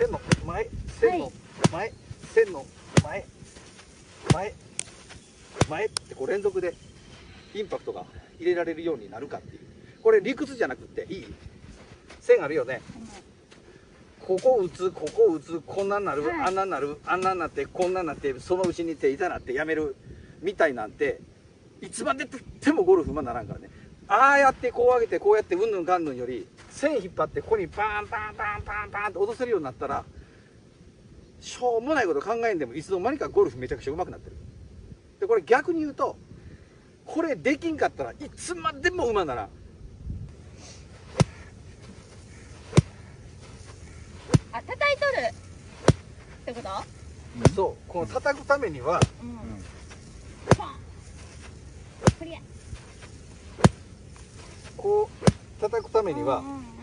線の前、線の前、線の前、前、前ってこう連続でインパクトが入れられるようになるかっていう。これ理屈じゃなくていい。線あるよね。ここ打つ、ここ打つ、こんなんなる、あんなんなる、あんなんなって、こんなんなって、そのうちに手いたなってやめるみたいなんて、いつまででもゴルフまならんからね。ああやってこう上げて、こうやってうんぬんかんぬんより、線引っ張ってここにバーンバーンバーンバーンバーンって落とせるようになったら、しょうもないこと考えんでもいつの間にかゴルフめちゃくちゃ上手くなってる。でこれ逆に言うと、これできんかったらいつまでも馬ならん。あ、叩いとるってこと？うん、そう、この叩くためには、うん、こう叩くためには。うんうん